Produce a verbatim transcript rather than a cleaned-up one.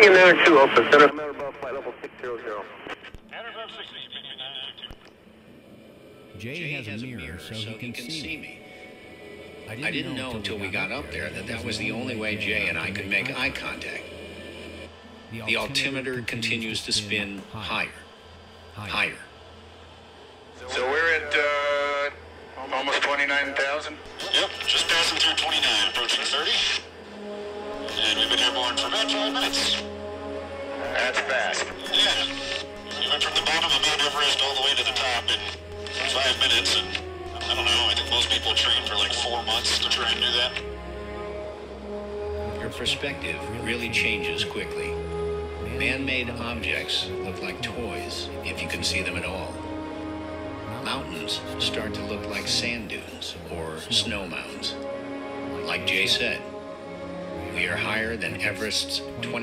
opinion there in two also. Center matter above flight level six hundred. Matter above six hundred, opinion nine ninety-two. Jay has, has a mirror so he can, can see me. I didn't, I didn't know until we got up there that that was the only way Jay and I could make eye contact. The altimeter continues to spin higher, higher. So we're at uh, almost twenty-nine thousand? Yep, just passing through twenty-nine, approaching thirty. And we've been airborne for about five minutes. That's fast. Yeah. You went from the bottom of Mount Everest all the way to the top in five minutes. And I don't know, I think most people train for like four months to try and do that. Your perspective really changes quickly. Man-made objects look like toys if you can see them at all. Mountains start to look like sand dunes or snow mounds. Like Jay said, we are higher than Everest's twenty.